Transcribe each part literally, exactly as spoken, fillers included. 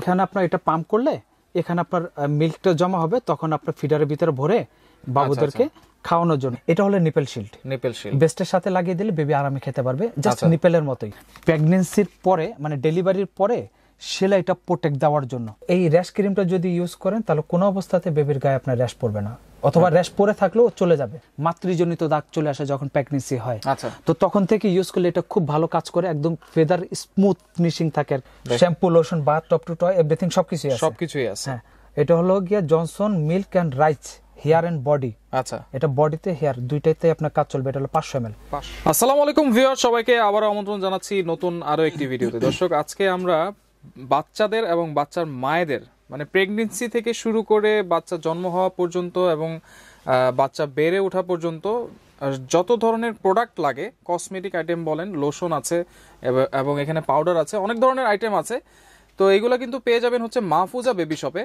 এখানে আপনারা এটা পাম্প করলে এখানে আপনার মিল্কটা জমা হবে তখন আপনার ফিডারের ভিতরে ভরে বাবুদেরকে খাওয়ানোর জন্য। এটা হলো নিপল শিল্ড। নিপল শিল্ড বেস্টের সাথে লাগিয়ে দিলে বেবি আরামে খেতে পারবে, জাস্ট নিপলের মতোই। প্রেগন্যান্সির পরে মানে ডেলিভারির পরে সেলাইটা প্রোটেক্ট দেওয়ার জন্য এই র্যাশ ক্রিমটা যদি ইউজ করেন তাহলে কোনো অবস্থাতে বেবির গায়ে আপনার র্যাশ পড়বে না, অথবা র্যাশ পরে থাকলেও চলে যাবে। মাতৃজনিত দাগ চলে আসে যখন প্রেগন্যান্সি হয়, তো তখন থেকে ইউজ করলে এটা খুব ভালো কাজ করে, একদম ফেদার স্মুথ ফিনিশিং থাকে। Shampoo, lotion, bath top to toy everything সবকিছুই আছে, সবকিছুই আছে। হ্যাঁ, এটা হলো গিয়া Johnson milk and rice hair and body. আচ্ছা, এটা বডিতে হেয়ার দুইটাইতে আপনার কাজ চলবে। এটা হলো পাঁচশো এমএল। আসসালামু আলাইকুম ভিউয়ার, সবাইকে আবারো আমন্ত্রণ জানাচ্ছি নতুন আরো একটি ভিডিওতে। দর্শক, আজকে আমরা বাচ্চাদের এবং বাচ্চার মায়েদের মানে প্রেগনেন্সি থেকে শুরু করে বাচ্চা জন্ম হওয়া পর্যন্ত এবং বাচ্চা বেড়ে ওঠা পর্যন্ত যত ধরনের প্রোডাক্ট লাগে, কসমেটিক আইটেম বলেন, লোশন আছে এবং এখানে পাউডার আছে, অনেক ধরনের আইটেম আছে। তো এইগুলো কিন্তু পেয়ে যাবেন হচ্ছে মাহফুজা বেবি শপে।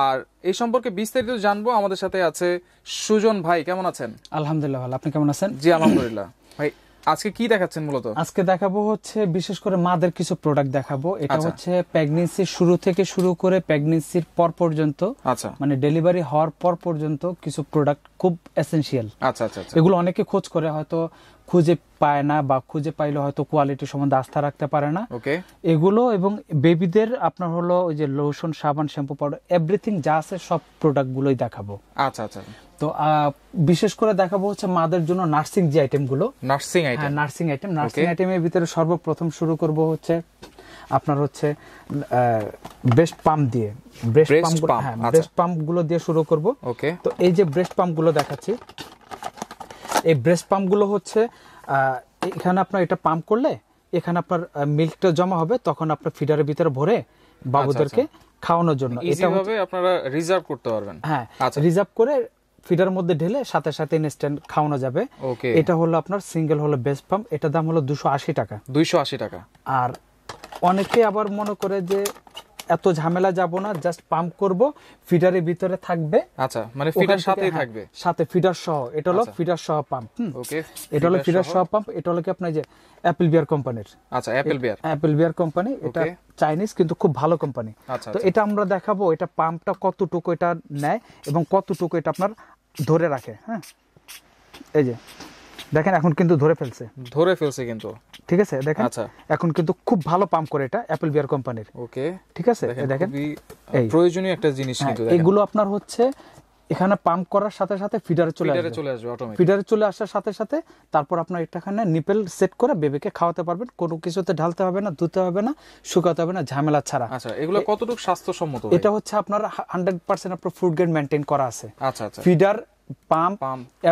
আর এই সম্পর্কে বিস্তারিত জানবো, আমাদের সাথে আছে সুজন ভাই। কেমন আছেন? আলহামদুলিল্লাহ ভালো, আপনি কেমন আছেন? জি আলহামদুলিল্লাহ। ভাই আজকে কি দেখাচ্ছেন? মূলত আজকে দেখাবো হচ্ছে বিশেষ করে মাদের কিছু প্রোডাক্ট দেখাবো। এটা হচ্ছে প্রেগন্যান্সির শুরু থেকে শুরু করে প্রেগন্যান্সির পর পর্যন্ত, মানে ডেলিভারি হওয়ার পর পর্যন্ত কিছু প্রোডাক্ট খুব এসেনশিয়াল। আচ্ছা আচ্ছা, এগুলো অনেকে খোঁজ করে, হয়তো খুঁজে পায় না বা খুঁজে পাইলে হয়তো কোয়ালিটি সম্বন্ধে আস্থা রাখতে পারে না। ওকে, এগুলো এবং বেবিদের আপনার হলো ওই যে লোশন, সাবান, শ্যাম্পু, পাউডার এভরিথিং যা আছে সব প্রোডাক্ট গুলোই দেখাবো। আচ্ছা আচ্ছা, তো বিশেষ করে দেখাবো হচ্ছে মাদের জন্য নার্সিং যে আইটেম গুলো, nursing item nursing item nursing আইটেমের ভিতরে সর্বপ্রথম শুরু করব হচ্ছে আপনার হচ্ছে ব্রেস্ট পাম্প দিয়ে। ব্রেস্ট পাম্প, হ্যাঁ ব্রেস্ট পাম্প গুলো দিয়ে শুরু করব। ওকে, তো এই যে ব্রেস্ট পাম্প গুলো দেখাচ্ছি, এই ব্রেস্ট পাম্প গুলো হচ্ছে এখানে আপনার এটা পাম্প করলে এখানে আপনার মিল্কটা জমা হবে তখন আপনার ফিডারের ভিতরে ভরে বাবুদেরকে খাওয়ানোর জন্য। এটা ভাবে আপনারা রিজার্ভ করতে পারবেন। হ্যাঁ, রিজার্ভ করে ফিডার মধ্যে ঢেলে সাথে সাথে ইনস্ট্যান্ট খাওয়ানো যাবে। এটা হলো আপনার সিঙ্গেল হলো ব্রেস্ট পাম্প, এটা দাম হলো দুশো আশি টাকা। দুশো আশি টাকা। আর অনেকে আবার মনে করে যে এত ঝামেলা যাব না, জাস্ট পাম্প করব, ফিডারের ভিতরে থাকবে। আচ্ছা, মানে ফিডার সাথেই থাকবে, সাথে ফিডার সহ। এটা হলো ফিডার সহ পাম্প। ওকে, এটা হলো ফিডার সহ পাম্প। এটা হলো কি আপনার যে অ্যাপল বিয়ার কোম্পানির। আচ্ছা, Apple Bear Apple Bear company, এটা চাইনিজ কিন্তু খুব ভালো কোম্পানি। তো এটা আমরা দেখাবো এটা পাম্পটা কতটুকু এটা নেয় এবং কতটুকু এটা আপনার ধরে রাখে। হ্যাঁ, এই যে দেখেন এখন কিন্তু ধরে ফেলছে, ধরে ফেলছে কিন্তু, ঠিক আছে দেখেন। আচ্ছা, এখন কিন্তু খুব ভালো পাম্প করে এটা অ্যাপল বিয়ার কোম্পানির। ওকে, ঠিক আছে, দেখেন প্রয়োজনীয় একটা জিনিস কিন্তু এগুলো আপনার হচ্ছে এখানে পাম্প করার সাথে সাথে ফিডারে চলে আসবে, ফিডারে চলে আসবে অটোমেটিক। ফিডারে চলে আসার সাথে সাথে তারপর আপনার এটাখানে নিপল সেট করে বেবিকে খাওয়াতে পারবেন, কোনো কিছুতে ঢালতে হবে না, ধুতে হবে না, শুকাতে হবে না, ঝামেলা ছাড়া। আচ্ছা, এগুলো কতটুকু স্বাস্থ্যসম্মত? এটা হচ্ছে আপনার হান্ড্রেড পার্সেন্ট আপনার ফুড গ্রেড মেইনটেইন করা আছে। আচ্ছা আচ্ছা, ফিডার, পাম্প,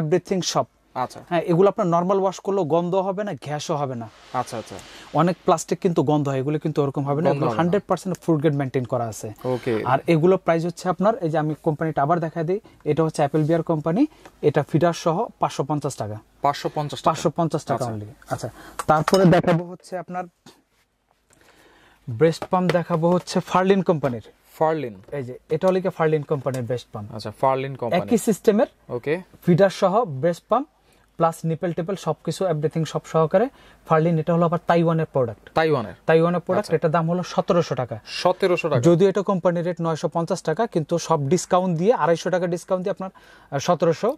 এভরিথিং সব। আচ্ছা, হ্যাঁ, এগুলো আপনার নরমাল ওয়াশ করলেও গন্ধ হবে না, গ্যাসও হবে না। আচ্ছা আচ্ছা, অনেক প্লাস্টিক কিন্তু গন্ধ হয়, এগুলো কিন্তু ওরকম হবে না, এগুলো hundred percent food grade maintain করা আছে। ওকে, আর এগুলো প্রাইস হচ্ছে আপনার এই যে আমি কোম্পানিটা আবার দেখা দিই, এটা হচ্ছে অ্যাপল বিয়ার কোম্পানি, এটা ফিডার সহ পাঁচশো পঞ্চাশ টাকা পাঁচশো পঞ্চাশ পাঁচশো পঞ্চাশ টাকা অনলি। আচ্ছা, তারপরে দেখাবো হচ্ছে আপনার ব্রেস্ট পাম্প দেখাবো হচ্ছে ফার্লিন কোম্পানির। ফার্লিন, এই যে এটা হলো কি ফার্লিন কোম্পানির ব্রেস্ট পাম্প। আচ্ছা, ফার্লিন কোম্পানি, একই সিস্টেমের। ওকে, ফিডার সহ ব্রেস্ট পাম্প প্লাস নিপল টেপল সবকিছু এভরিথিং সব সহকারে ফার্লিন। এটা হলো আবার তাইওয়ানের প্রোডাক্ট, তাইওয়ানের তাইওয়ানের প্রোডাক্ট। এটা দাম হলো সতেরোশো টাকা। সতেরোশো টাকা, যদিও এটা কোম্পানির রেট নয়শো পঞ্চাশ টাকা, কিন্তু সব ডিসকাউন্ট দিয়ে আড়াইশো টাকা ডিসকাউন্ট দিয়ে আপনার সতেরোশো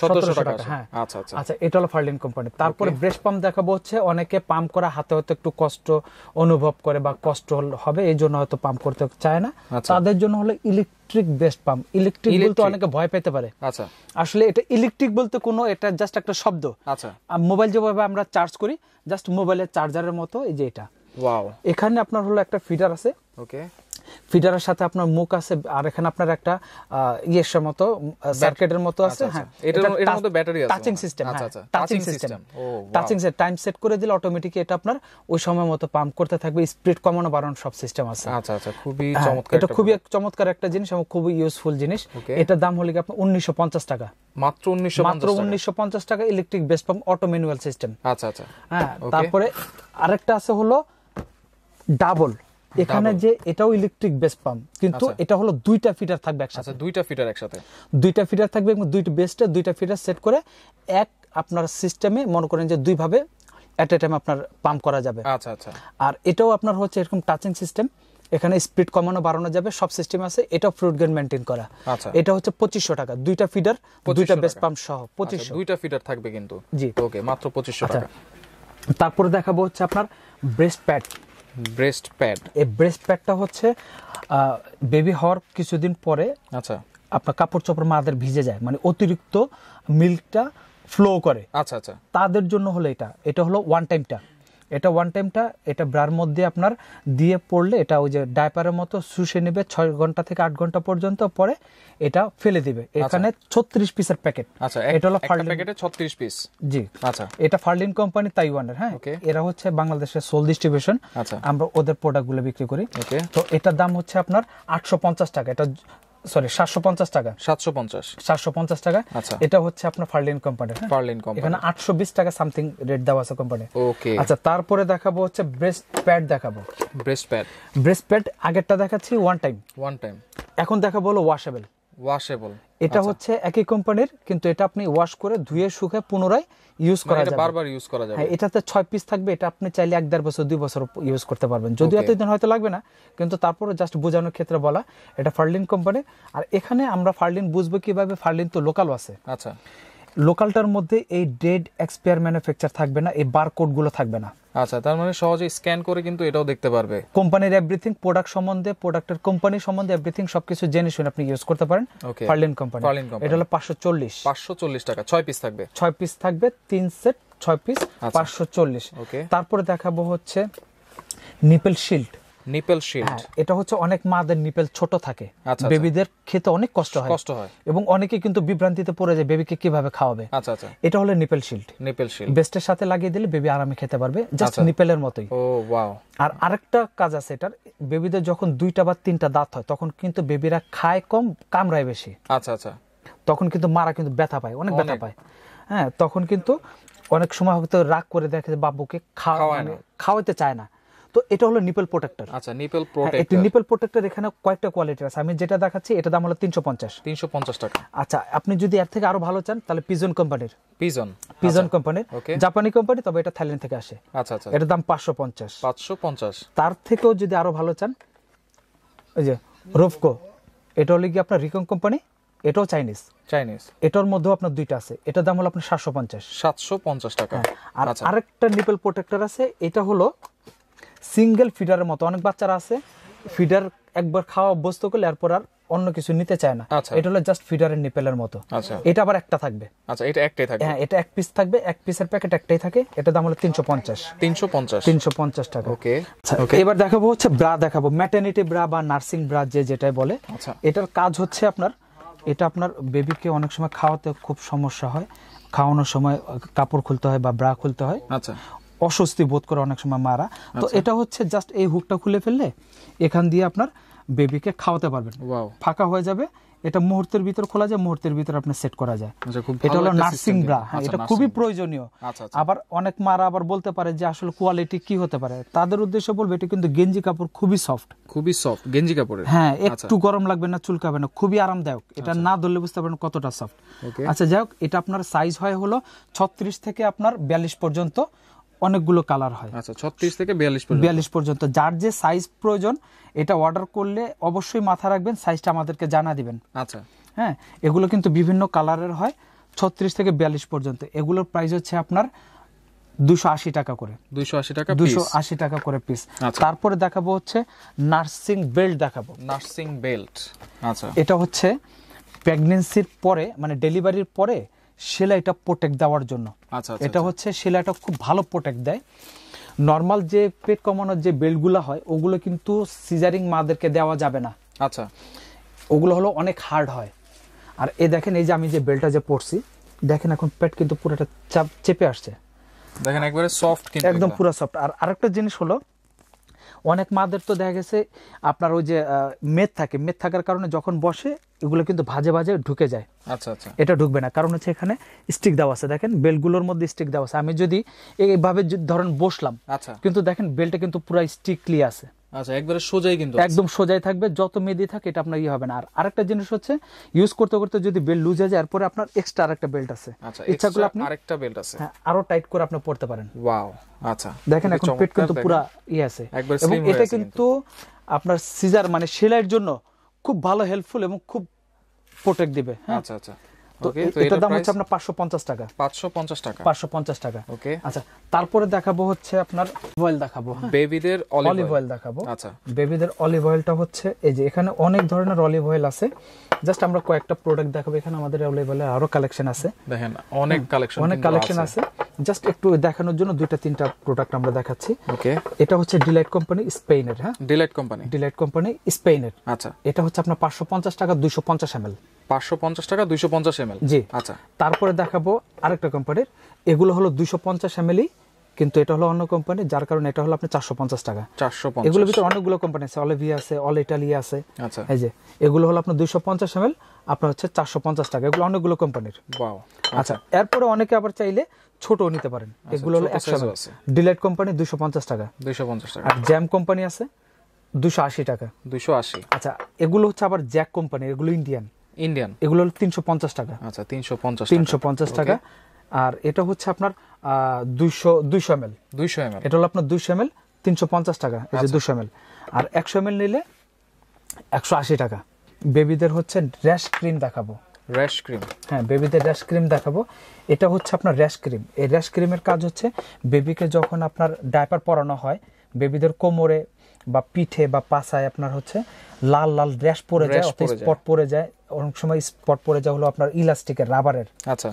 সতেরোশো টাকা। হ্যাঁ, আচ্ছা আচ্ছা, এটা হলো ফার্লিন কোম্পানি। তারপরে ব্রেস্ট পাম্প দেখাবো হচ্ছে অনেকে পাম্প করা হাতে হয়তো একটু কষ্ট অনুভব করে বা কষ্ট হবে, এই জন্য হয়তো পাম্প করতে চায় না, তাদের জন্য হলো ইলেকট্রিক ব্রেস্ট পাম্প। ইলেকট্রিক বলতে অনেকে ভয় পেতে পারে। আচ্ছা, আসলে এটা ইলেকট্রিক বলতে কোনো, এটা জাস্ট একটা শব্দ। আচ্ছা, মোবাইল যেভাবে আমরা চার্জ করি জাস্ট মোবাইলের চার্জারের মতো, এই যে এটা। ওয়াও, এখানে আপনার হলো একটা ফিডার আছে। ওকে, ফিডারের সাথে আপনার মুখ আছে, আর এখানে আপনার একটা ইয়ের মতো সার্কিটের মতো আছে। হ্যাঁ, এটার এর মধ্যে ব্যাটারি আছে, টাচিং সিস্টেম। আচ্ছা আচ্ছা, touching system, touching set time set করে দিলে অটোমেটিক্যালি এটা আপনার ওই সময় মতো পাম্প করতে থাকবে, স্পিড কমানো বাড়ানো সব সিস্টেম আছে। আচ্ছা আচ্ছা, খুবই চমৎকার, এটা খুবই চমৎকার একটা জিনিস এবং খুবই ইউজফুল জিনিস। এটা দাম হলো কি আপনার উনিশশো পঞ্চাশ টাকা, মাত্র উনিশশো পঞ্চাশ টাকা। Electric breast pump, auto manual system. আচ্ছা আচ্ছা, হ্যাঁ। তারপরে আরেকটা আছে হলো ডাবল, এখানে যে এটাও ইলেকট্রিক ব্রেস্ট পাম্প, কিন্তু এটা হলো দুইটা ফিটার থাকবে একসাথে। দুইটা ফিটার একসাথে, দুইটা ফিটার থাকবে এবং দুইটা ব্রেস্টে দুইটা ফিটার সেট করে এক আপনার সিস্টেমে মনে করেন যে দুই ভাবে এট এ টাইম আপনার পাম্প করা যাবে। আচ্ছা আচ্ছা, আর এটাও আপনার হচ্ছে এরকম টাচিং সিস্টেম, এখানে স্পিড কমানো বাড়ানো যাবে সব সিস্টেম আছে, এটা ফ্রুট গ্রেন মেইনটেইন করা। আচ্ছা, এটা হচ্ছে পঁচিশশো টাকা, দুইটা ফিডার দুইটা বেস পাম্প সহ পঁচিশশো, দুইটা ফিডার থাকবে কিন্তু। জি ওকে, মাত্র পঁচিশশো টাকা। তারপরে দেখাবো হচ্ছে আপনার ব্রেস্ট প্যাড। ব্রেস্ট প্যাড, এই ব্রেস্ট প্যাডটা হচ্ছে বেবি হওয়ার কিছুদিন পরে আচ্ছা আপনার কাপড় চোপড় মাদের ভিজে যায়, মানে অতিরিক্ত মিল্কটা ফ্লো করে। আচ্ছা আচ্ছা, তাদের জন্য হলো এটা, এটা হলো ওয়ান টাইমটা, এটা ওয়ান টাইমটা এটা ব্রার মধ্যে আপনার দিয়ে পড়লে এটা ওই যে ডায়পারের মতো শুষে নেবে ছয় ঘন্টা থেকে আট ঘন্টা পর্যন্ত, পরে এটা ফেলে দিবে। এখানে ছত্রিশ পিসের প্যাকেট। আচ্ছা, এটা হলো ফার্লিন প্যাকেটে ছত্রিশ পিস। জি আচ্ছা, এটা ফার্লিন কোম্পানি তাইওয়ানের। হ্যাঁ, এরা হচ্ছে বাংলাদেশের সোল ডিস্ট্রিবিউশন, আমরা ওদের প্রোডাক্টগুলো বিক্রি করি। তো এটার দাম হচ্ছে আপনার আটশো পঞ্চাশ টাকা, এটা সরি সাতশো পঞ্চাশ টাকা, সাতশো পঞ্চাশ সাতশো পঞ্চাশ টাকা। এটা হচ্ছে আপনার ফার্লিন কোম্পানি, ফার্লিন কোম্পানি, এখানে আটশো বিশ টাকা সামথিং রেট দেওয়া আছে কোম্পানি। ওকে আচ্ছা, তারপরে দেখাবো হচ্ছে ব্রেস্ট প্যাড দেখাবো। ব্রেস্ট প্যাড, ব্রেস্ট প্যাড আগেরটা দেখাচ্ছি ওয়ান টাইম, ওয়ান টাইম। এখন দেখাবো হলো ওয়াশেবল। ওয়াশেবল এটা হচ্ছে একই কোম্পানির, কিন্তু এটা আপনি ওয়াশ করে ধুয়ে শুকে পুনরায় ইউজ করা যাবে, বারবার ইউজ করা যাবে। হ্যাঁ, এটাতে ছয় পিস থাকবে, এটা আপনি চাইলে এক দেড় বছর দুই বছর ইউজ করতে পারবেন, যদিও এতদিন হয়তো লাগবে না, কিন্তু তারপরে জাস্ট বোঝানোর ক্ষেত্রে বলা। এটা ফার্লিন কোম্পানি। আর এখানে আমরা ফার্লিন বুঝবো কিভাবে, ফার্লিন তো লোকাল আছে। আচ্ছা, লোকালটার মধ্যে এই ডেড এক্সপায়ার ম্যানুফ্যাকচার থাকবে না, এই বারকোড গুলো থাকবে না। আচ্ছা, তার মানে সহজে স্ক্যান করে কিন্তু এটাও দেখতে পারবে কোম্পানির এভরিথিং, প্রোডাক্ট সম্বন্ধে, প্রোডাক্টের কোম্পানি সম্বন্ধে এভরিথিং সবকিছু জেনে শুনে আপনি ইউজ করতে পারেন। ফার্লিন কোম্পানি, এটা হলো পাঁচশো চল্লিশ, পাঁচশো চল্লিশ টাকা, ছয় পিস থাকবে, ছয় পিস থাকবে, তিন সেট ছয় পিস, পাঁচশো চল্লিশ। তারপরে দেখাবো হচ্ছে নিপেল শিল্ড। নিপেল শিল্ড এটা হচ্ছে অনেক মাদের নিপেল ছোট থাকে, বেবিদের খেতে অনেক কষ্ট হয়, কষ্ট হয় এবং অনেকে কিন্তু বিভ্রান্তিতে পড়ে যায় বেবিকে কিভাবে খাওয়াবে। আচ্ছা আচ্ছা, এটা হলো নিপেল শিল্ড। নিপেল শিল্ড বেস্টের সাথে লাগিয়ে দিলে বেবি আরামে খেতে পারবে, জাস্ট নিপেলের মতোই। ও ওয়াও। আর আরেকটা কাজ আছে এটার, বেবিদের যখন দুইটা বা তিনটা দাঁত হয় তখন কিন্তু বেবিরা খায় কম, কামড়ায় বেশি। আচ্ছা আচ্ছা, তখন কিন্তু মারা কিন্তু ব্যথা পায়, অনেক ব্যথা পায়। হ্যাঁ, তখন কিন্তু অনেক সময় হয়তো রাগ করে দেখে বাবুকে খাওয়ানো খাওয়াতে চায় না, তো এটা হলো নিপল প্রোটেক্টর। আচ্ছা, নিপল প্রোটেক্টর, এটা নিপল প্রোটেক্টর। এখানে কয়েকটা কোয়ালিটি আছে, আমি যেটা দেখাচ্ছি এটা দাম হলো তিনশো পঞ্চাশ, তিনশো পঞ্চাশ টাকা। আচ্ছা, আপনি যদি এর থেকে আরো ভালো চান তাহলে পিজন কোম্পানির, পিজন পিজন কোম্পানির, জাপানি কোম্পানি, তবে এটা থাইল্যান্ড থেকে আসে। আচ্ছা আচ্ছা, এটার দাম পাঁচশো পঞ্চাশ, পাঁচশো পঞ্চাশ। তার থেকেও যদি আরো ভালো চান এই যে রোফকো, এটা হলো কি আপনার রিকং কোম্পানি, এটাও চাইনিজ, চাইনিজ। এটার মধ্যেও আপনার দুইটা আছে, এটার দাম হলো আপনার সাতশো পঞ্চাশ, সাতশো পঞ্চাশ টাকা। আর আরেকটা নিপল প্রোটেক্টর আছে, এটা হলো সিঙ্গেল ফিডারের মতো, অনেক বাচ্চারা আছে ফিডার একবার খাওয়া অভ্যস্ত করলে এরপর আর অন্য কিছু নিতে চায় না, এটা হলো জাস্ট ফিডারের নিপেলের মতো। এটা আবার একটা থাকবে। আচ্ছা, এটা একটাই থাকবে। হ্যাঁ, এটা এক পিস থাকবে, এক পিসের প্যাকেট একটাই থাকে, এটা দাম হলো তিনশো পঞ্চাশ, তিনশো পঞ্চাশ, তিনশো পঞ্চাশ টাকা। ওকে, এবার দেখাবো হচ্ছে ব্রা দেখাবো, ম্যাটারনিটি ব্রা বা নার্সিং ব্রা যে যেটাই বলে। আচ্ছা, এটার কাজ হচ্ছে আপনার, এটা আপনার বেবিকে অনেক সময় খাওয়াতে খুব সমস্যা হয়, খাওয়ানোর সময় কাপড় খুলতে হয় বা ব্রা খুলতে হয়। আচ্ছা, অস্বস্তি বোধ করে অনেক সময় মারা, তো এটা হচ্ছে জাস্ট এই হুকটা খুলে ফেললে এখান দিয়ে আপনার বেবিকে খাওয়াতে পারবেন, ফাঁকা হয়ে যাবে, এটা মুহূর্তের ভিতর খোলা যায়, মুহূর্তের ভিতর আপনি সেট করা যায়। এটা হলো নার্সিং ব্রা। হ্যাঁ, এটা খুবই প্রয়োজনীয়। আবার অনেক মারা আবার বলতে পারে যে আসলে কোয়ালিটি কি হতে পারে, তাদের উদ্দেশ্যে বলবে এটা কিন্তু গেঞ্জি কাপড় খুবই সফট, খুবই সফট গেঞ্জি কাপড়। হ্যাঁ, একটু গরম লাগবে না, চুলকাবে না, খুবই আরামদায়ক, এটা না ধরলে বুঝতে পারবেন কতটা সফট। আচ্ছা, যাই হোক, এটা আপনার সাইজ হয় হলো ছত্রিশ থেকে আপনার বিয়াল্লিশ পর্যন্ত, অনেকগুলো কালার হয়। আচ্ছা, ছত্রিশ থেকে বিয়াল্লিশ পর্যন্ত, বিয়াল্লিশ পর্যন্ত যার যে সাইজ প্রয়োজন, এটা অর্ডার করলে অবশ্যই মাথা রাখবেন সাইজটা আমাদেরকে জানা দিবেন। আচ্ছা, হ্যাঁ, এগুলো কিন্তু বিভিন্ন কালারের হয়, ছত্রিশ থেকে বিয়াল্লিশ পর্যন্ত। এগুলোর প্রাইস হচ্ছে আপনার দুশো আশি টাকা করে, দুশো আশি টাকা, দুশো আশি টাকা করে পিস। তারপরে দেখাবো হচ্ছে নার্সিং বেল্ট দেখাবো, নার্সিং বেল্ট। আচ্ছা, এটা হচ্ছে প্রেগনেন্সির পরে মানে ডেলিভারির পরে সেলাইটা প্রোটেক্ট দেওয়ার জন্য। আচ্ছা, এটা হচ্ছে সেলাইটা খুব ভালো প্রোটেক্ট দেয়। নর্মাল যে পেট কমানোর যে বেল্টগুলো হয় ওগুলো কিন্তু সিজারিং মাদেরকে দেওয়া যাবে না। আচ্ছা, ওগুলো হলো অনেক হার্ড হয়। আর এ দেখেন, এই যে আমি যে বেল্টটা যে পরছি, দেখেন এখন পেট কিন্তু পুরোটা চাপ চেপে আসছে, দেখেন একবারে সফট, কিন্তু একদম পুরো সফট। আর আরেকটা জিনিস হলো, অনেক মাদের তো দেখা গেছে আপনার ওই যে মেদ থাকে, মেদ থাকার কারণে যখন বসে এগুলো কিন্তু ভাজে ভাজে ঢুকে যায়। আচ্ছা আচ্ছা, এটা ঢুকবে না, কারণ হচ্ছে এখানে স্টিক দেওয়া আছে, দেখেন বেল্টগুলোর মধ্যে স্টিক দেওয়া আছে। আমি যদি এইভাবে ধরেন বসলাম, আচ্ছা, কিন্তু দেখেন বেল্টটা কিন্তু পুরো স্টিকলি আছে। আচ্ছা, একবারে সোজাই কিন্তু, একদম সোজাই থাকবে, যত মেদি থাকে এটা আপনার ই হবে না। আর আরেকটা জিনিস হচ্ছে, ইউজ করতে করতে যদি বেল্ট লুজ হয়ে যায়, এরপরে আপনার এক্সট্রা আরেকটা বেল্ট আছে, ইচ্ছা করলে আপনি আরেকটা বেল্ট আছে, হ্যাঁ, আরো টাইট করে আপনি পড়তে পারেন। ওয়াও। আচ্ছা, দেখেন এখন পেট কিন্তু পুরো ই আছে, এবং এটা কিন্তু আপনার সিজার মানে সেলাইয়ের জন্য খুব ভালো হেল্পফুল এবং খুব প্রোটেক্ট দিবে। আচ্ছা আচ্ছা, ওকে। তো এটার দাম হচ্ছে আপনার পাঁচশো পঞ্চাশ টাকা। পাঁচশো পঞ্চাশ টাকা, পাঁচশো পঞ্চাশ টাকা, ওকে। আচ্ছা, তারপরে দেখাবো হচ্ছে আপনার অয়েল দেখাবো, বেবিদের অলিভ অয়েল দেখাবো। আচ্ছা, বেবিদের অলিভ অয়েলটা হচ্ছে এই যে এখানে অনেক ধরনের অলিভ অয়েল আছে, জাস্ট আমরা কয়েকটা প্রোডাক্ট দেখাবো। এখানে আমাদের অলিভ অয়েলের আরো কালেকশন আছে, দেখেন অনেক কালেকশন, অনেক কালেকশন আছে। জাস্ট একটু দেখানোর জন্য দুইটা তিনটা প্রোডাক্ট আমরা দেখাচ্ছি, ওকে। এটা হচ্ছে ডিলাইট কোম্পানি স্পেনের, হ্যাঁ ডিলাইট কোম্পানি, ডিলাইট কোম্পানি স্পেনের। আচ্ছা, এটা হচ্ছে আপনার পাঁচশো পঞ্চাশ টাকা দুইশো পঞ্চাশ এমএল, পাঁচশো পঞ্চাশ টাকা দুইশো পঞ্চাশ এমএল, জি। আচ্ছা, তারপরে দেখাবো আরেকটা কোম্পানির, এগুলো হলো দুইশো পঞ্চাশ এমএলই, কিন্তু এটা হলো অন্য কোম্পানি, যার কারণে এটা হলো আপনার চারশো পঞ্চাশ টাকা। চারশো পঞ্চাশ, এগুলোর ভিতরে অনেকগুলো কোম্পানি আছে, অলিভিয়া আছে, অল ইটালিয়া আছে। আচ্ছা, এই যে এগুলো হলো আপনার দুইশো পঞ্চাশ এমএল, আপনার হচ্ছে চারশো পঞ্চাশ টাকা, এগুলো অনেকগুলো কোম্পানির। ওয়াও। আচ্ছা, এরপরে অনেকে আবার চাইলে ছোট নিতে পারেন, এগুলো হলো একশো এমএল, ডিলাইট কোম্পানি দুইশো পঞ্চাশ টাকা, দুইশো পঞ্চাশ টাকা। আর জ্যাম কোম্পানি আছে দুইশো আশি টাকা, দুইশো আশি। আচ্ছা, এগুলো হচ্ছে আবার জ্যাক কোম্পানি, এগুলো ইন্ডিয়ান, ইন্ডিয়ান, এগুলো হলো তিনশো পঞ্চাশ টাকা। আচ্ছা, তিনশো পঞ্চাশ, তিনশো পঞ্চাশ টাকা। আর এটা হচ্ছে আপনার দুইশো দুইশো এমএল, দুইশো এমএল, এটা হলো আপনার দুইশো এমএল তিনশো পঞ্চাশ টাকা, এই যে দুইশো এমএল। আর একশো এমএল নিলে একশো আশি টাকা। বেবিদের হচ্ছে র্যাশ ক্রিম দেখাবো, র্যাশ ক্রিম, হ্যাঁ বেবিদের র্যাশ ক্রিম দেখাবো। এটা হচ্ছে আপনার র্যাশ ক্রিম, এই র্যাশ ক্রিমের কাজ হচ্ছে বেবিকে যখন আপনার ডায়াপার পরানো হয়, বেবিদের কোমরে বা পিঠে বা পাছায় আপনার হচ্ছে লাল লাল র্যাশ পড়ে যায়, স্পট পড়ে যায়, অনেক সময় স্পট পড়ে যায় হলো আপনার ইলাস্টিকের, রাবারের। আচ্ছা,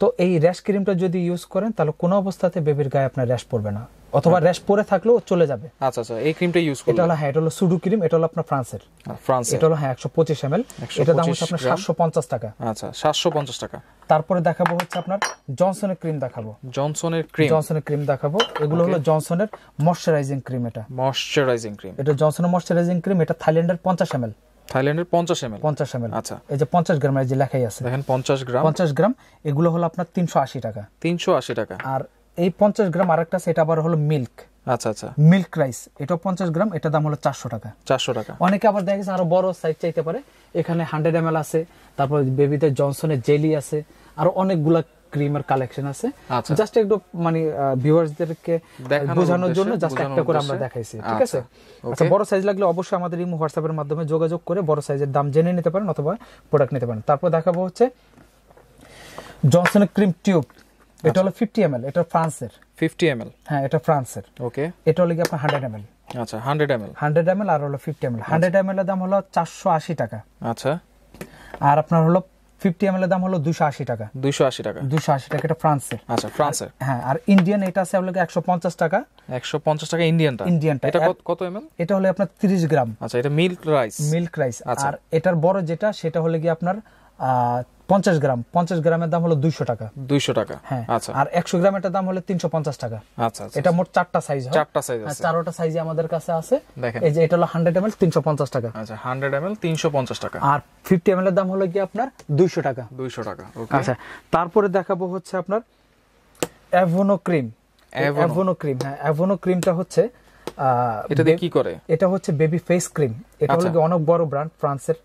তো এই র্যাশ ক্রিমটা যদি ইউজ করেন তাহলে কোনো অবস্থাতে বেবির গায়ে আপনার র্যাশ পড়বে না, অথবা র্যাশ পড়ে থাকলেও চলে যাবে। আচ্ছা আচ্ছা, এই ক্রিমটা ইউজ করুন। এটা হলো, হ্যাঁ এটা হলো সুডু ক্রিম, এটা হলো আপনার ফ্রান্সের, ফ্রান্সের, এটা হলো হ্যাঁ একশো পঁচিশ এমএল, এটা দাম হচ্ছে আপনার সাতশো পঞ্চাশ টাকা। আচ্ছা, সাতশো পঞ্চাশ টাকা। তারপরে দেখাবো হচ্ছে আপনার জনসনের ক্রিম দেখাবো, জনসনের ক্রিম, জনসনের ক্রিম দেখাবো। এগুলো হলো জনসনের ময়শ্চারাইজিং ক্রিম, এটা ময়শ্চারাইজিং ক্রিম, এটা জনসনের ময়শ্চারাইজিং ক্রিম। এটা থাইল্যান্ডের পঞ্চাশ এমএল, থাইল্যান্ডের পঞ্চাশ এমএল, পঞ্চাশ এমএল। আচ্ছা, এই যে পঞ্চাশ গ্রাম, এই যে লেখাই আছে দেখেন, পঞ্চাশ গ্রাম, পঞ্চাশ গ্রাম। এগুলো হলো আপনার তিনশো আশি টাকা, তিনশো আশি টাকা। আর এই পঞ্চাশ গ্রাম আরেকটা আছে, এটা আবার হলো মিল্ক। আচ্ছা আচ্ছা, মিল্ক রাইস, এটা পঞ্চাশ গ্রাম, এটা দাম হলো চারশো টাকা, চারশো টাকা। অনেকে আবার দেখেছে আরো বড় সাইজ চাইতে পারে, এখানে হান্ড্রেড এমএল আছে, তারপর বেবিদের জনসনের জেলি আছে, আরো অনেকগুলা ক্রিমের কালেকশন আছে। জাস্ট একটু মানে ভিউয়ারদেরকে বোঝানোর জন্য জাস্ট একটা করে আমরা দেখাইছি, ঠিক আছে। আচ্ছা, বড় সাইজ লাগলে অবশ্যই আমাদের ইমো হোয়াটসঅ্যাপের মাধ্যমে যোগাযোগ করে বড় সাইজের দাম জেনে নিতে পারেন, অথবা প্রোডাক্ট নিতে পারেন। তারপর দেখাবো হচ্ছে জনসনের ক্রিম টিউব, এটা হলো পঞ্চাশ এমএল, এটা ফ্রান্সের, পঞ্চাশ এমএল, হ্যাঁ এটা ফ্রান্সের, ওকে। এটা হলো কি আপনার হান্ড্রেড এমএল। আচ্ছা, হান্ড্রেড এমএল, হান্ড্রেড এমএল আর হলো পঞ্চাশ এমএল। হান্ড্রেড এমএল এর দাম হলো চারশো আশি টাকা। আচ্ছা, আর আপনার হলো পঞ্চাশ এমএল এর দাম হলো দুইশো আশি টাকা, দুইশো আশি টাকা, দুইশো আশি টাকা, এটা ফ্রান্সের। আচ্ছা, ফ্রান্সের, হ্যাঁ। আর ইন্ডিয়ান এটা আছে আপনাদের একশো পঞ্চাশ টাকা, একশো পঞ্চাশ টাকা ইন্ডিয়ানটা, ইন্ডিয়ানটা। এটা কত এমএল? এটা হলো আপনার ত্রিশ গ্রাম। আচ্ছা, এটা মিল্ক রাইস, মিল্ক রাইস। আর এটার বড় যেটা, সেটা হলো কি আপনার পঞ্চাশ গ্রাম, পঞ্চাশ গ্রামের দাম হলো দুইশো টাকা, দুইশো টাকা, হ্যাঁ। আচ্ছা, আর একশো গ্রাম এটার দাম হলো তিনশো পঞ্চাশ টাকা। আচ্ছা, এটা মোট চারটা সাইজ, চারটা সাইজ, চারটা সাইজ আমাদের কাছে আছে। এই যে এটা হলো হান্ড্রেড এমএল তিনশো পঞ্চাশ টাকা। আচ্ছা, হান্ড্রেড এমএল তিনশো পঞ্চাশ টাকা। আর ফিফটি এমএল এর দাম হলো কি আপনার দুইশো টাকা, দুইশো টাকা। আচ্ছা, তারপরে দেখাবো হচ্ছে আপনার অ্যাভেনো ক্রিম, অ্যাভেনো ক্রিম, হ্যাঁ অ্যাভেনো ক্রিমটা হচ্ছে এটা দিয়ে কি করে? এটা হচ্ছে বেবি ফেস ক্রিম, এটা হলো অনেক বড় ব্র্যান্ড, ফ্রান্সের,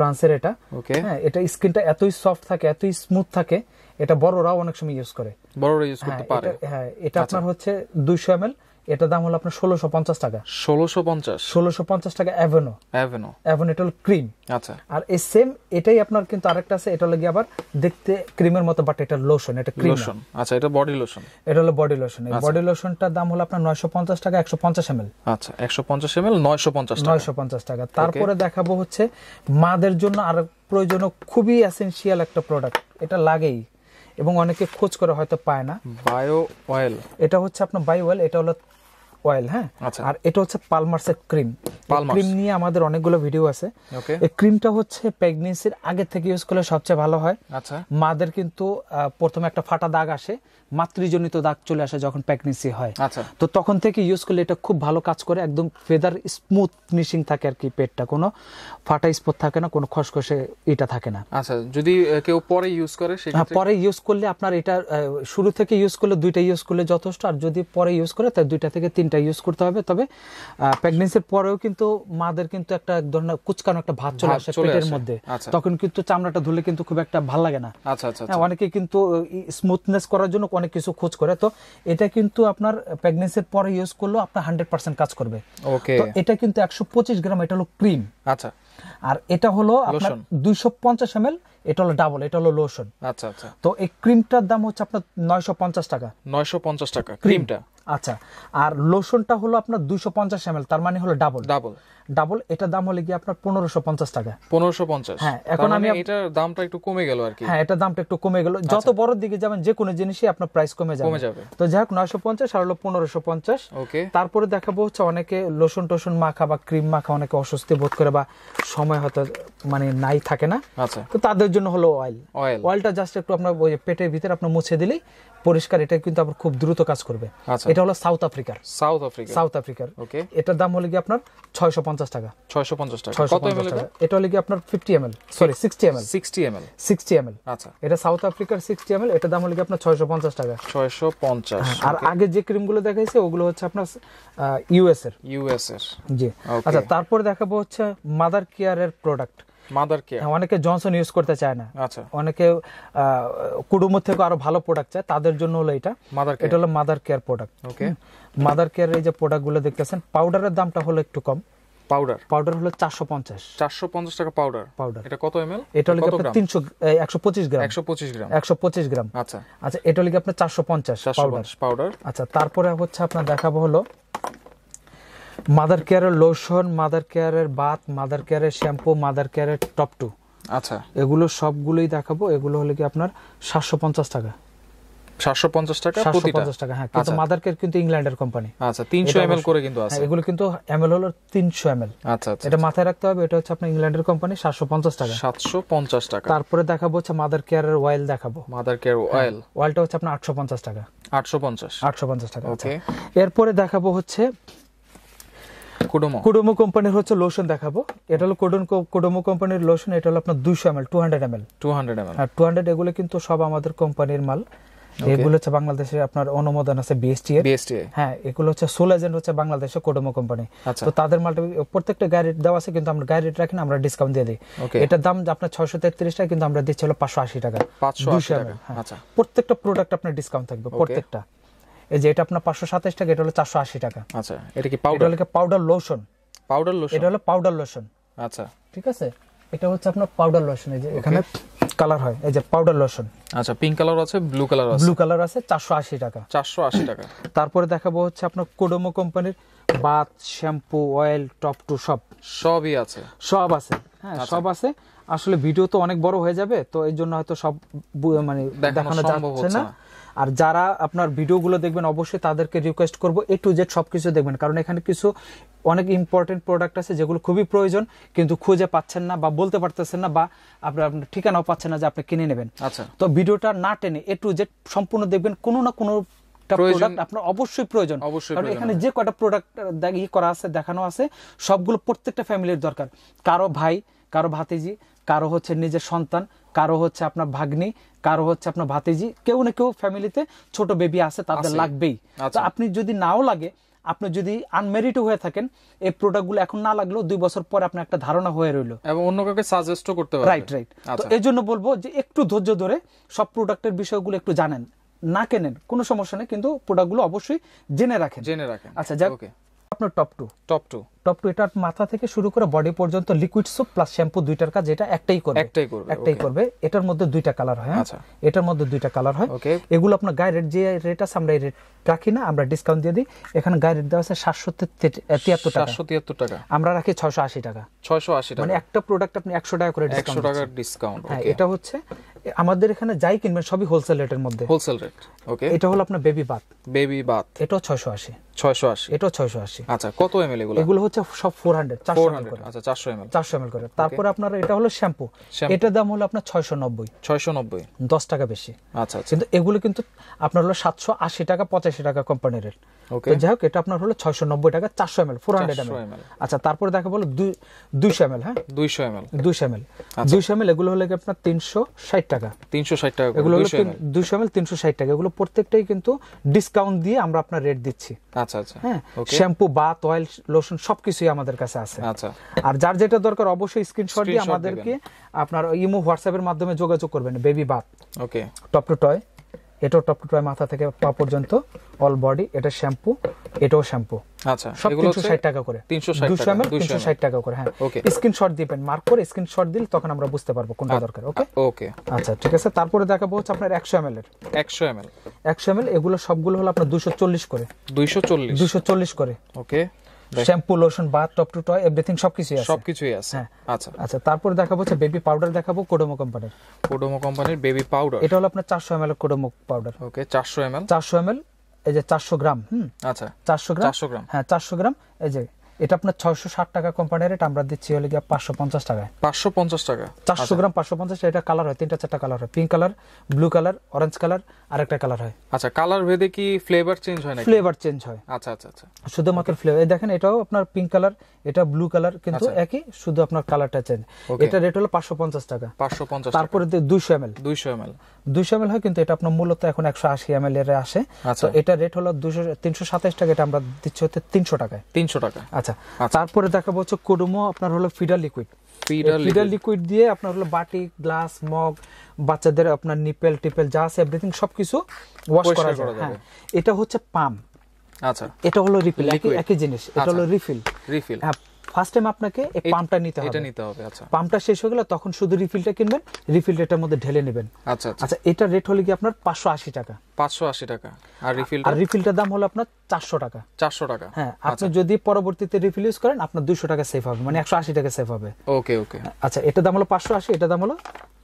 ফ্রান্সের এটা, ওকে। হ্যাঁ, এটা স্কিনটা এতই সফট থাকে, এতই স্মুথ থাকে, এটা বড়রাও অনেক সময় ইউজ করে, বড়রা ইউজ করতে পারে। হ্যাঁ, এটা আপনার হচ্ছে দুইশো এমএল, এটা দাম হলো আপনার ষোলোশো পঞ্চাশ টাকা, ষোলোশো পঞ্চাশ, ষোলোশো পঞ্চাশ টাকা। অ্যাভেনো, অ্যাভেনো, অ্যাভেনো এটা হলো ক্রিম। আচ্ছা, আর এই সেম এটাই আপনার কিন্তু আরেকটা আছে, এটা লাগি আবার দেখতে ক্রিমের মতো, বাট এটা লোশন, এটা ক্রিম লোশন। আচ্ছা, এটা বডি লোশন, এটা হলো বডি লোশন। এই বডি লোশনটার দাম হলো আপনার নয়শো পঞ্চাশ টাকা একশো পঞ্চাশ এমএল। আচ্ছা, একশো পঞ্চাশ এমএল নয়শো পঞ্চাশ টাকা, নয়শো পঞ্চাশ টাকা। তারপরে দেখাবো হচ্ছে মাদের জন্য আর প্রয়োজনীয় খুবই এসেনশিয়াল একটা প্রোডাক্ট, এটা লাগেই এবং অনেকে খোঁজ করে হয়তো পায় না, বায়ো অয়েল। এটা হচ্ছে আপনার বায়ো অয়েল, এটা হলো অয়েল, হ্যাঁ। আর এটা হচ্ছে পালমার্সের ক্রিম, ক্রিম নিয়ে আমাদের অনেকগুলো ভিডিও আছে। এই ক্রিমটা হচ্ছে প্রেগন্যান্সির আগে থেকে ইউজ করলে সবচেয়ে ভালো হয়। আচ্ছা, মাদের কিন্তু প্রথমে একটা ফাটা দাগ আসে, মাতৃজনিত দাগ চলে আসে যখন প্রেগন্যান্সি হয়। আচ্ছা, তো তখন থেকে ইউজ করলে এটা খুব ভালো কাজ করে, একদম ফেদার স্মুথ ফিনিশিং থাকে আর কি, পেটটা কোনো ফাটা স্পট থাকে না, কোনো খসখসে এটা থাকে না। আচ্ছা, যদি কেউ পরে ইউজ করে, হ্যাঁ পরে ইউজ করলে আপনার এটা, শুরু থেকে ইউজ করলে দুইটা ইউজ করলে যথেষ্ট, আর যদি পরে ইউজ করে তাহলে দুইটা থেকে তিন স্কিনটা ইউজ করতে হবে। তবে প্রেগন্যান্সির পরেও কিন্তু মাদের কিন্তু একটা ধরনের কুচকানো একটা ভাব চলে আসে পেটের মধ্যে, তখন কিন্তু চামড়াটা ধুলে কিন্তু খুব একটা ভালো লাগে না। অনেকে কিন্তু স্মুথনেস করার জন্য অনেক কিছু খোঁজ করে, তো এটা কিন্তু আপনার প্রেগন্যান্সির পরে ইউজ করলেও আপনার হান্ড্রেড পার্সেন্ট কাজ করবে। তো এটা কিন্তু একশো পঁচিশ গ্রাম, এটা হলো ক্রিম। আচ্ছা, আর এটা হলো আপনার দুইশো পঞ্চাশ এম এল, এটা হলো ডাবল, এটা হলো লোশন। আচ্ছা আচ্ছা। তো এই ক্রিমটার দাম হচ্ছে আপনার নয়শো পঞ্চাশ টাকা, নয়শো পঞ্চাশ টাকা ক্রিমটা। আচ্ছা, আর লোশনটা হলো আপনার দুইশো পঞ্চাশ এম এল, তার মানে হলো ডাবল ডাবল ডাবল। এটার দাম হলে কি আপনার পনেরোশো পঞ্চাশ টাকা, পনেরোশো পঞ্চাশ। হ্যাঁ, এখন আমি এটার দামটা একটু কমে গেল আর কি। হ্যাঁ, এটার দামটা একটু কমে গেল। যত বড় দিকে যাবেন যে কোনো জিনিসই আপনার প্রাইস কমে যাবে। তো যাই হোক, নয়শো পঞ্চাশ আর হলো পনেরোশো পঞ্চাশ। ওকে, তারপরে দেখাবো হচ্ছে অনেকে লোশন টোশন মাখা বা ক্রিম মাখা অনেকে অস্বস্তি বোধ করে বা সময় হয়তো মানে নাই থাকে না। আচ্ছা, তো তাদের জন্য হলো অয়েল। অয়েল অয়েলটা জাস্ট একটু আপনার পেটের ভিতরে আপনার মুছে দিলেই পরিষ্কার, এটা কিন্তু আপনার খুব দ্রুত কাজ করবে। এটা হলো সাউথ আফ্রিকার, সাউথ আফ্রিকা সাউথ আফ্রিকার। ওকে, এটার দাম হলো কি আপনার ছয়শো পঞ্চাশ টাকা, ছয়শো পঞ্চাশ টাকা। কত এমএল এটা? এটা হলো কি আপনার fifty ML, sorry sixty ML, sixty ML, sixty ML. আচ্ছা, এটা সাউথ আফ্রিকার সিক্সটি এমএল, এটার দাম হলো কি আপনার ছয়শো পঞ্চাশ টাকা, ছয়শো পঞ্চাশ। আর আগে যে ক্রিমগুলো দেখাইছে ওগুলো হচ্ছে আপনার ইউএস এর, ইউএস এর, জি। আচ্ছা, তারপরে দেখাবো হচ্ছে মাদার কেয়ারের প্রোডাক্ট। মাদার কেয়ার অনেকে জনসন ইউজ করতে চায় না। আচ্ছা, অনেকে কুডুমো থেকে আরো ভালো প্রোডাক্ট চায়, তাদের জন্য হলো এটা মাদার কেয়ার। এটা হলো mother care product. Okay, mother কেয়ারের এই যে প্রোডাক্টগুলো দেখতেছেন, পাউডারের দামটা হলো একটু কম। পাউডার পাউডার হলো চারশো পঞ্চাশ, চারশো পঞ্চাশ টাকা পাউডার। পাউডার এটা কত এমএল? এটা হলো আপনার তিনশো একশো পঁচিশ গ্রাম, একশো পঁচিশ গ্রাম, একশো পঁচিশ গ্রাম। আচ্ছা আচ্ছা, এটা হলো আপনার চারশো পঞ্চাশ পাউডার। আচ্ছা, তারপরে হচ্ছে আপনার দেখাবো হলো মাদার কেয়ারের লোশন, মাদার কেয়ারের বাথ, মাদার কেয়ারের শ্যাম্পু, মাদার কেয়ারের টপ টু। আচ্ছা, এগুলো সবগুলোই দেখাবো। এগুলো হলো কি আপনার সাতশো পঞ্চাশ টাকা, সাতশো পঞ্চাশ টাকা, সাতশো পঞ্চাশ টাকা। হ্যাঁ, কিন্তু মাদার কেয়ার কিন্তু ইংল্যান্ডের কোম্পানি। আচ্ছা, তিনশো এমএল করে কিন্তু আছে এগুলো, কিন্তু এমএল হলো তিনশো এমএল। আচ্ছা, এটা মাথায় রাখতে হবে, এটা হচ্ছে আপনার ইংল্যান্ডের কোম্পানি, সাতশো পঞ্চাশ টাকা, সাতশো পঞ্চাশ টাকা। তারপরে দেখাবো হচ্ছে মাদার কেয়ারের অয়েল দেখাবো। মাদার কেয়ার অয়েল, অয়েলটা হচ্ছে আপনার আটশো পঞ্চাশ টাকা, আটশো পঞ্চাশ, আটশো পঞ্চাশ টাকা। ওকে, এরপরে দেখাবো হচ্ছে কুডোমো, কুডোমো কোম্পানির হচ্ছে লোশন দেখাবো। এটা হলো কুডোমো কোম্পানির লোশন, এটা হলো আপনার দুইশো ML, two hundred ML, two hundred ML. আর টু হান্ড্রেড এগুলো কিন্তু সব আমাদের কোম্পানির মাল। এগুলো হচ্ছে বাংলাদেশে আপনার অনুমোদন আছে বিএসটিআই, বিএসটিআই। হ্যাঁ, এগুলো হচ্ছে সোল এজেন্ট হচ্ছে বাংলাদেশে কুডোমো কোম্পানি। তো তাদের মালটা প্রত্যেকটা গাড়ি রেট দেওয়া আছে, কিন্তু আমরা গাড়ি রেট রাখি না, আমরা ডিসকাউন্ট দিয়ে দিই। এটার দাম আপনার ছয়শো তেত্রিশ টাকা, কিন্তু আমরা দিচ্ছি হলো পাঁচশো আশি টাকা, পাঁচশো আশি টাকা। আচ্ছা, প্রত্যেকটা প্রোডাক্ট আপনার ডিসকাউন্ট থাকবে, প্রত্যেকটা। এই যে এটা আপনার পাঁচশো সাতাশ টাকা, এটা হলো চারশো আশি টাকা। আচ্ছা, এটা কি পাউডার? এটা হলো পাউডার লোশন, পাউডার লোশন। এটা হলো পাউডার লোশন। আচ্ছা, ঠিক আছে, এটা হচ্ছে আপনার পাউডার লোশন। এই যে এখানে কালার হয়, এই যে পাউডার লোশন। আচ্ছা, পিঙ্ক কালার আছে, ব্লু কালার আছে, ব্লু কালার আছে, চারশো আশি টাকা, চারশো আশি টাকা। তারপরে দেখাবো হচ্ছে আপনার কুডোমো কোম্পানির bath, shampoo, oil, top to সব, সবই আছে, সব আছে। হ্যাঁ, সব আছে। আসলে ভিডিও তো অনেক বড় হয়ে যাবে, তো এই জন্য হয়তো সব মানে দেখানো যাচ্ছে না। আর যারা আপনার ভিডিওগুলো দেখবেন অবশ্যই তাদেরকে রিকোয়েস্ট করবো এ টু জেড সবকিছু দেখবেন, কারণ এখানে কিছু অনেক ইম্পর্টেন্ট প্রোডাক্ট আছে যেগুলো খুবই প্রয়োজন, কিন্তু খুঁজে পাচ্ছেন না বা বলতে পারতেছেন না, বা আপনার ঠিকানাও পাচ্ছেন না যে আপনি কিনে নেবেন। আচ্ছা, তো ভিডিওটা না টেনে এ টু জেড সম্পূর্ণ দেখবেন, কোনো না কোনো প্রোডাক্ট আপনার অবশ্যই প্রয়োজন। কারণ এখানে যে কয়টা প্রোডাক্ট ই করা আছে, দেখানো আছে, সবগুলো প্রত্যেকটা ফ্যামিলির দরকার। কারো ভাই, কারো ভাতিজি, কারো হচ্ছে নিজের সন্তান, কারো হচ্ছে আপনার ভাগ্নি, কারো হচ্ছে আপনার ভাতিজি, কেউ না কেউ ফ্যামিলিতে ছোট বেবি আছে, তাদের লাগবেই। আপনি যদি নাও লাগে, আপনি যদি আনমেরিট হয়ে থাকেন, এই প্রোডাক্টগুলো এখন না লাগলেও দুই বছর পর আপনার একটা ধারণা হয়ে রইলো এবং অন্য কাউকে সাজেস্টও করতে পারবেন। Right right. তো এই জন্য বলবো যে একটু ধৈর্য ধরে সব প্রোডাক্টের বিষয়গুলো একটু জানেন, না কেনেন কোনো সমস্যা নেই, কিন্তু প্রোডাক্টগুলো অবশ্যই জেনে রাখেন, জেনে রাখেন। আচ্ছা, যাক, আপনার top to, top to top to এটা মাথা থেকে শুরু করে বডি পর্যন্ত লিকুইড সোপ প্লাস শ্যাম্পু, দুইটার কাজ এটা একটাই করবে, একটাই করবে, একটাই করবে। এটার মধ্যে দুইটা কালার হয়। আচ্ছা, এটার মধ্যে দুইটা কালার হয়। এগুলো আপনার গায়ে রেট যে রেট আছে, আমরা এই রেট রাখি না, আমরা ডিসকাউন্ট দিয়ে দিই। এখানে গায়ে রেট দেওয়া আছে সাতশো তিয়াত্তর টাকা, সাতশো তিয়াত্তর টাকা, আমরা রাখি ছয়শো আশি টাকা, ছয়শো আশি টাকা। মানে একটা প্রোডাক্ট আপনি একশো টাকা করে ডিসকাউন্ট, একশো টাকা ডিসকাউন্ট। হ্যাঁ, এটা হচ্ছে আমাদের এখানে যাই কিনবেন সবই হোলসেল রেটের মধ্যে, হোলসেল রেট। ওকে, এটা হলো আপনার বেবি বাথ, বেবি বাথ, এটাও ছয়শো আশি, ছয়শো আশি, এটাও ছয়শো আশি। আচ্ছা, কত এমএল এগুলো? এগুলো হচ্ছে সব চারশো আচ্ছা চারশো এমএল চারশো এমএল করে। তারপর আপনার এটা হলো শ্যাম্পু, এটার দাম হলো আপনার ছয়শো নব্বই দশ টাকা বেশি। আচ্ছা, কিন্তু এগুলো কিন্তু আপনার হলো সাতশো আশি টাকা পঁচাশি টাকা কোম্পানি রেট। ওকে, যাই হোক এটা আপনার হলো ছয়শো নব্বই টাকা চারশো এমএল চারশো এমএল। আচ্ছা, তারপর দেখা বলো দুইশো এমএল হ্যাঁ দুইশো এমএল দুইশো এমএল দুইশো এমএল এগুলো হলো আপনার তিনশো ষাট টাকা তিনশো ষাট টাকা এগুলো দুইশো এমএল তিনশো ষাট টাকা। এগুলো প্রত্যেকটাই কিন্তু ডিসকাউন্ট দিয়ে আমরা আপনার রেট দিচ্ছি। আচ্ছা আচ্ছা, শ্যাম্পু বাথ অয়েল লোশন সবকিছুই আমাদের কাছে আছে। আচ্ছা, আর যার যেটা দরকার অবশ্যই স্ক্রিনশট দিয়ে আমাদেরকে আপনার ইমো হোয়াটসঅ্যাপ এর মাধ্যমে যোগাযোগ করবেন। Baby bath okay top to toe, এটা টপ টু টয় মাথা থেকে পা পর্যন্ত অল বডি। এটা শ্যাম্পু, এটাও শ্যাম্পু। আচ্ছা, এগুলো তিনশো ষাট টাকা করে দুইশো ষাট টাকা করে। হ্যাঁ ওকে, স্ক্রিনশট দিবেন, মার্ক করে স্ক্রিনশট দিলে তখন আমরা বুঝতে পারবো কোনটা দরকার। ওকে ওকে আচ্ছা ঠিক আছে। তারপরে দেখাবো হচ্ছে আপনার একশো এমএল এর একশো এমএল একশো এমএল এগুলো সবগুলো হলো আপনার দুইশো চল্লিশ করে দুইশো চল্লিশ দুইশো চল্লিশ করে। Okay, shampoo lotion bath top to toy everything সবকিছুই আছে সবকিছুই আছে। হ্যাঁ আচ্ছা আচ্ছা, তারপর দেখাবো হচ্ছে বেবি পাউডার দেখাবো কোডোমো কোম্পানির কোডোমো কোম্পানির বেবি পাউডার। এটা হলো আপনার চারশো এমএল কোডোমো পাউডার। ওকে চারশো এমএল চারশো এমএল এই যে চারশো গ্রাম। হুম আচ্ছা চারশো গ্রাম চারশো গ্রাম হ্যাঁ চারশো গ্রাম। এই যে এটা আপনার ছয়শো ষাট টাকা কোম্পানির রেট, আমরা দিচ্ছি হলো কি পাঁচশো পঞ্চাশ টাকা পাঁচশো পঞ্চাশ টাকা চারশো গ্রাম পাঁচশো পঞ্চাশ। এটা কালার হয় তিনটা চারটা কালার হয়, pink colour, blue colour, orange colour আর একটা কালার হয়। আচ্ছা, কালার ভেদে কি ফ্লেভার চেঞ্জ হয় নাকি? ফ্লেভার চেঞ্জ হয়। আচ্ছা আচ্ছা আচ্ছা, শুধুমাত্র ফ্লেভার। এই দেখেন এটাও আপনার পিঙ্ক কালার, এটা ব্লু কালার, কিন্তু একই শুধু আপনার কালারটা চেঞ্জ। এটা রেট হলো পাঁচশো পঞ্চাশ টাকা পাঁচশো পঞ্চাশ। তারপরে দুইশো এমএল দুইশো এমএল দুইশো এমএল হয়, কিন্তু এটা আপনার মূলত এখন একশো আশি এমএল এর আসে। তো এটা রেট হলো তিনশো সাতাশ টাকা, এটা আমরা দিচ্ছি হতে তিনশো টাকায় তিনশো টাকা। আচ্ছা, তারপরে দেখাবো হচ্ছে কোডোমো আপনার হলো ফিডার লিকুইড। ফিডার লিকুইড দিয়ে আপনার হলো বাটি, গ্লাস, মগ, বাচ্চাদের আপনার নিপেল টিপেল যা আছে এভরিথিং সবকিছু ওয়াশ করা যাবে। হ্যাঁ, এটা হচ্ছে পাম্প। আচ্ছা, এটা হলো রিফিল, একই জিনিস। এটা হলো রিফিল রিফিল হ্যাঁ, ফার্স্ট টাইম আপনাকে এই পাম্পটা নিতে হবে, এটা নিতে হবে। আচ্ছা, পাম্পটা শেষ হয়ে গেলে তখন শুধু রিফিলটা কিনবেন, রিফিলটার মধ্যে ঢেলে নেবেন। আচ্ছা আচ্ছা, এটা রেট হলো কি আপনার পাঁচশো আশি টাকা পাঁচশো আশি টাকা আর রিফিলটা আর রিফিলটার দাম হলো আপনার চারশো টাকা চারশো টাকা। হ্যাঁ, আপনি যদি পরবর্তীতে রিফিল ইউজ করেন আপনার দুইশো টাকা সেভ হবে, মানে একশো আশি টাকা সেভ হবে। ওকে ওকে আচ্ছা, এটা দাম হলো পাঁচশো আশি, এটা দাম হলো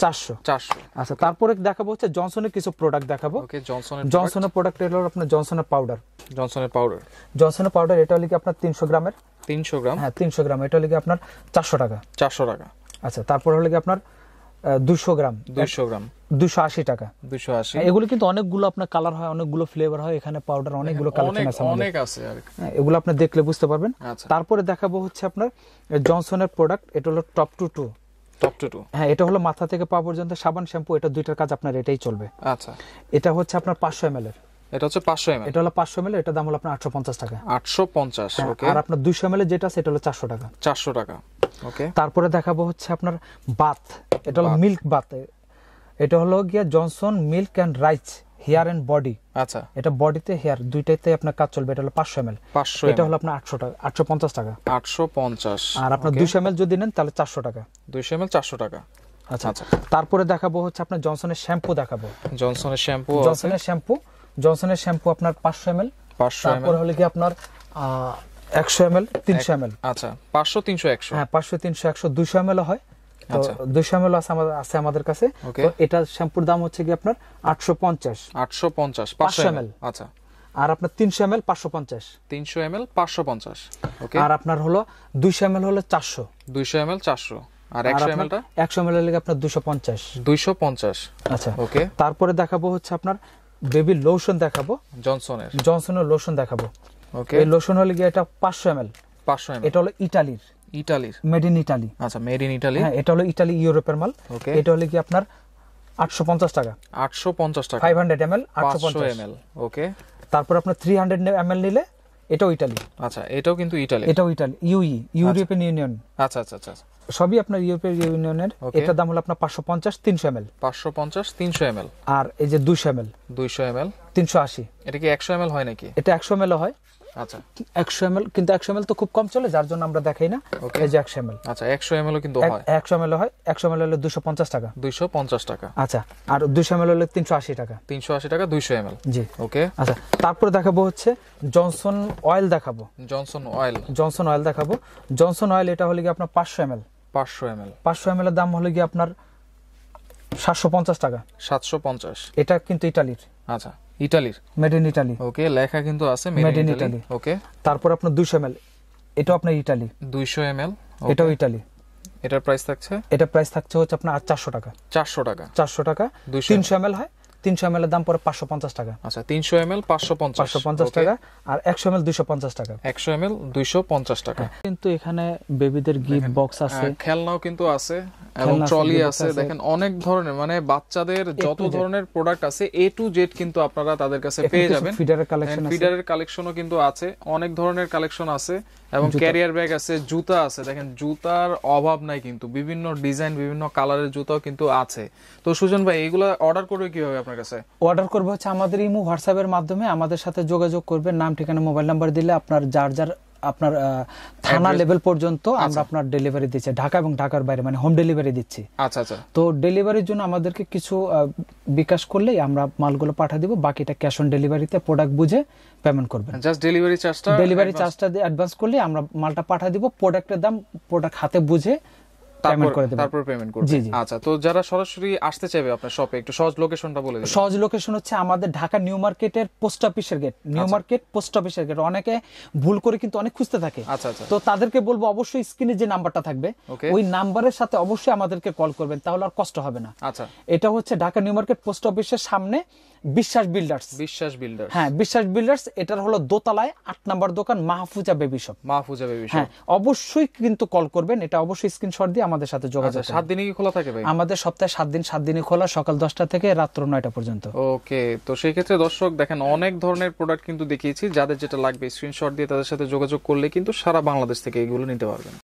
চারশো চারশো। আচ্ছা, তারপরে দেখাবো হচ্ছে জনসনের কিছু প্রোডাক্ট দেখাবো। ওকে, জনসনের জনসনের প্রোডাক্ট হলো আপনার জনসনের পাউডার জনসনের পাউডার জনসনের পাউডার এটা হলো কি আপনার তিনশো গ্রামের তিনশো গ্রাম হ্যাঁ তিনশো গ্রাম। এটা হলো কি আপনার চারশো টাকা চারশো টাকা। আচ্ছা, তারপর হলো কি আপনার দুইশো গ্রাম দুইশো গ্রাম দুইশো আশি টাকা দুইশো আশি। এগুলো কিন্তু অনেকগুলো আপনার কালার হয়, অনেকগুলো ফ্লেভার হয়, এখানে পাউডার অনেকগুলো কালেকশন আছে, অনেক আছে আর এগুলো আপনি দেখলে বুঝতে পারবেন। তারপরে দেখাবো হচ্ছে আপনার জনসনের প্রোডাক্ট। এটা হলো top to toe top to toe হ্যাঁ, এটা হলো মাথা থেকে পা পর্যন্ত সাবান শ্যাম্পু, এটা দুইটার কাজ আপনার এটাই চলবে। আচ্ছা, এটা হচ্ছে আপনার পাঁচশো এমএল এর এটা হচ্ছে পাঁচশো এমএল এটা হলো পাঁচশো এমএল এটা দাম হলো আপনার আটশো পঞ্চাশ টাকা আটশো পঞ্চাশ। ওকে, আর আপনার দুইশো এমএল যেটা সেটা হলো চারশো টাকা চারশো টাকা। ওকে, তারপরে দেখাবো হচ্ছে আপনার বাথ। এটা হলো মিল্ক বাথ, এটা হলো গিয়া Johnson milk and rice hair and body. আচ্ছা, এটা বডিতে হেয়ার দুইটাতে আপনার কাজ চলবে। এটা হলো পাঁচশো এমএল পাঁচশো, এটা হলো আপনার আটশো টাকা আটশো পঞ্চাশ টাকা আটশো পঞ্চাশ। আর আপনার দুইশো এমএল যদি নেন তাহলে চারশো টাকা দুইশো এমএল চারশো টাকা। আচ্ছা আচ্ছা, তারপরে দেখাবো হচ্ছে আপনার জনসনের শ্যাম্পু দেখাবো। জনসনের শ্যাম্পু জনসনের শ্যাম্পু জনসনের শ্যাম্পু আপনার পাঁচশো এমএল পাঁচশো। তারপর হলো কি আপনার একশো এমএল তিনশো এমএল আচ্ছা পাঁচশো তিনশো একশো হ্যাঁ পাঁচশো তিনশো একশো দুইশো এমএল হয়। তো দুইশো এমএল আছে আমাদের আছে আমাদের কাছে। তো এটা শ্যাম্পুর দাম হচ্ছে কি আপনার আটশো পঞ্চাশ আটশো পঞ্চাশ পাঁচশো এমএল। আচ্ছা, আর আপনার তিনশো এমএল পাঁচশো পঞ্চাশ তিনশো এমএল পাঁচশো পঞ্চাশ। ওকে, আর আপনার হলো দুইশো এমএল হলো চারশো দুইশো এমএল চারশো, আর একশো এমএল টা একশো এমএল এর লাগে আপনার দুইশো পঞ্চাশ দুইশো পঞ্চাশ। আচ্ছা, ওকে, তারপরে দেখাবো হচ্ছে আপনার বেবি লোশন দেখাবো। জনসনের জনসনের লোশন দেখাবো। ওকে, এই লোশন হলো কি এটা পাঁচশো এমএল পাঁচশো এমএল এটা হলো ইতালির ইতালির মেড ইন ইতালি। আচ্ছা, মেড ইন ইতালি হ্যাঁ, এটা হলো ইতালি ইউরোপের মাল। ওকে, এটা হলো কি আপনার আটশো পঞ্চাশ টাকা আটশো পঞ্চাশ টাকা পাঁচশো এমএল আটশো পঞ্চাশ এমএল। ওকে, তারপর আপনার তিনশো এমএল নিলে এটাও ইতালি। আচ্ছা, এটাও কিন্তু ইতালি এটাও ইতালি ইউই ইউরোপিয়ান ইউনিয়ন। আচ্ছা আচ্ছা আচ্ছা, সবই আপনার ইউরোপীয় ইউনিয়নের। এটার দাম হলো আপনার পাঁচশো পঞ্চাশ তিনশো এমএল পাঁচশো পঞ্চাশ তিনশো এমএল আর এই যে দুইশো এমএল দুইশো এমএল তিনশো আশি। এটা কি একশো এমএল হয় নাকি? এটা একশো এমএল হয়। আচ্ছা, একশো এমএল কিন্তু একশো এমএল তো খুব কম চলে, যার জন্য আমরা দেখাই না। এই যে একশো এমএল আচ্ছা একশো এমএল কিন্তু হয় একশো এমএল হয় একশো এমএল হলো দুইশো পঞ্চাশ টাকা দুইশো পঞ্চাশ টাকা। আচ্ছা, আর দুইশো এমএল হলো তিনশো আশি টাকা তিনশো আশি টাকা দুইশো এমএল জি। ওকে, আচ্ছা, তারপর দেখাবো হচ্ছে জনসন অয়েল দেখাবো। জনসন অয়েল জনসন অয়েল দেখাবো জনসন অয়েল এটা হলো কি আপনার পাঁচশো এমএল পাঁচশো এমএল পাঁচশো এমএল এর দাম হলো কি আপনার সাতশো পঞ্চাশ টাকা সাতশো পঞ্চাশ। এটা কিন্তু ইতালির। আচ্ছা, ইতালির মেড ইন ইতালি। ওকে, লেখা কিন্তু আছে মেড ইন ইতালি। ওকে, তারপর আপনার দুইশো এমএল এটা আপনার ইতালি দুইশো এমএল, এটাও ইতালি। এটার প্রাইস থাকছে, এটার প্রাইস থাকছে হচ্ছে আপনার চারশো টাকা, চারশো টাকা, চারশো টাকা। তিনশো এমএল হয়, তিনশো এমএল এর দাম পড়ে পাঁচশো পঞ্চাশ টাকা। আচ্ছা, তিনশো এমএল পাঁচশো পঞ্চাশ, পাঁচশো পঞ্চাশ টাকা। আর একশো এমএল দুইশো পঞ্চাশ টাকা, একশো এমএল দুইশো পঞ্চাশ টাকা। কিন্তু এখানে বেবিদের গিফট বক্স আছে, খেলনাও কিন্তু আছে, এবং ট্রলি আছে। দেখেন অনেক ধরনের, মানে বাচ্চাদের যত ধরনের প্রোডাক্ট আছে এ টু জেড কিন্তু আপনারা তাদের কাছে পেয়ে যাবেন। ফিডারের কালেকশন, ফিডারের কালেকশনও কিন্তু আছে, অনেক ধরনের কালেকশন আছে। এবং ক্যারিয়ার ব্যাগ আছে, জুতা আছে। দেখেন জুতার অভাব নাই কিন্তু, বিভিন্ন ডিজাইন বিভিন্ন কালারের জুতাও কিন্তু আছে। তো সুজন ভাই, এগুলা অর্ডার করবে কিভাবে? আপনার কাছে অর্ডার করবে হচ্ছে আমাদের ইমো হোয়াটসঅ্যাপ এর মাধ্যমে আমাদের সাথে যোগাযোগ করবে। নাম, ঠিকানা, মোবাইল নাম্বার দিলে আপনার যার যার আপনার থানা লেভেল পর্যন্ত আমরা আপনার ডেলিভারি দিচ্ছি, ঢাকা এবং ঢাকার বাইরে, মানে হোম ডেলিভারি দিচ্ছি। আচ্ছা আচ্ছা। তো ডেলিভারির জন্য আমাদেরকে কিছু বিকাশ করলেই আমরা মালগুলো পাঠিয়ে দেব, বাকিটা ক্যাশ অন ডেলিভারিতে প্রোডাক্ট বুঝে পেমেন্ট করবেন। জাস্ট ডেলিভারি চার্জটা, ডেলিভারি চার্জটা দিয়ে অ্যাডভান্স করলে আমরা মালটা পাঠিয়ে দেব, প্রোডাক্টের দাম প্রোডাক্ট হাতে বুঝে তারপর পেমেন্ট করব। আচ্ছা, তো যারা সরাসরি আসতে চাইবে আপনার শপে, একটু সহজ লোকেশনটা বলে দিন। সহজ লোকেশন হচ্ছে আমাদের ঢাকা নিউ মার্কেটের পোস্ট অফিসের গেট, নিউ মার্কেট পোস্ট অফিসের গেট। অনেকে ভুল করে কিন্তু অনেক খুঁজতে থাকে। আচ্ছা আচ্ছা। তো তাদেরকে বলবো অবশ্যই স্ক্রিনে যে নাম্বারটা থাকবে ওই নাম্বারের সাথে অবশ্যই আমাদেরকে কল করবেন, তাহলে আর কষ্ট হবে না। আচ্ছা, এটা হচ্ছে ঢাকা নিউ মার্কেট পোস্ট অফিসের সামনে বিশ্বাস বিল্ডার্স, বিশ্বাস বিল্ডার্স, হ্যাঁ বিশ্বাস বিল্ডার্স। এটার হলো দোতলায় আট নাম্বার দোকান, Mahfuza baby shop, Mahfuza baby shop. হ্যাঁ, অবশ্যই কিন্তু কল করবেন, এটা অবশ্যই স্ক্রিনশট দিয়ে আমাদের সাথে যোগাযোগ। সাত দিনই খোলা থাকে ভাই আমাদের, সপ্তাহে সাত দিন, সাত দিনই খোলা, সকাল দশটা থেকে রাত্র নয়টা পর্যন্ত। ওকে, তো সেই ক্ষেত্রে দর্শক দেখেন অনেক ধরনের প্রোডাক্ট কিন্তু দেখিয়েছি, যাদের যেটা লাগবে স্ক্রিনশট দিয়ে তাদের সাথে যোগাযোগ করলে কিন্তু সারা বাংলাদেশ থেকে এগুলো নিতে পারবেন।